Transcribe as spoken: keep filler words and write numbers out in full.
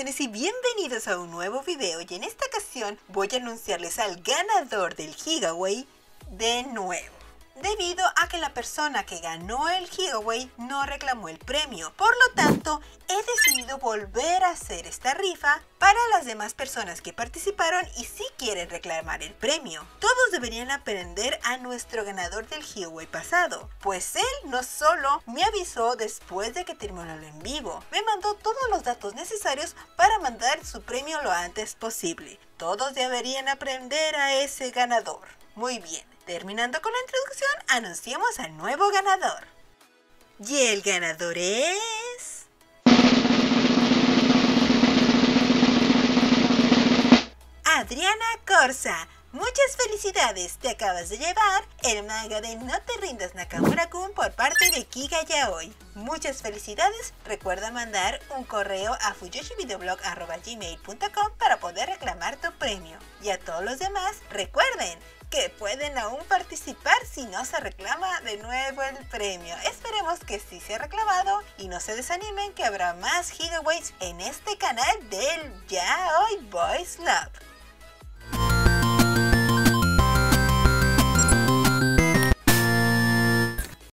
Salutaciones y bienvenidos a un nuevo video, y en esta ocasión voy a anunciarles al ganador del Ikigai de nuevo, debido a que la persona que ganó el Ikigai no reclamó el premio. Por lo tanto, he decidido volver a hacer esta rifa para las demás personas que participaron y si quieren reclamar el premio. Todos deberían aprender a nuestro ganador del Ikigai pasado, pues él no solo me avisó después de que terminó el en vivo, me mandó todos los datos necesarios para mandar su premio lo antes posible. Todos deberían aprender a ese ganador. Muy bien. Terminando con la introducción, anunciamos al nuevo ganador. Y el ganador es... Adriana Corza. Muchas felicidades, te acabas de llevar el manga de No te rindas Nakamura-kun por parte de Ikigai Yaoi. Muchas felicidades, recuerda mandar un correo a fuyoshivideoblog arroba gmail punto com para poder reclamar tu premio. Y a todos los demás, recuerden que pueden aún participar si no se reclama de nuevo el premio. Esperemos que sí sea reclamado y no se desanimen, que habrá más giveaways en este canal del Yaoi Boys Love.